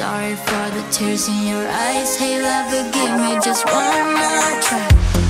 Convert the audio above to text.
Sorry for the tears in your eyes. Hey lover, give me just one more try.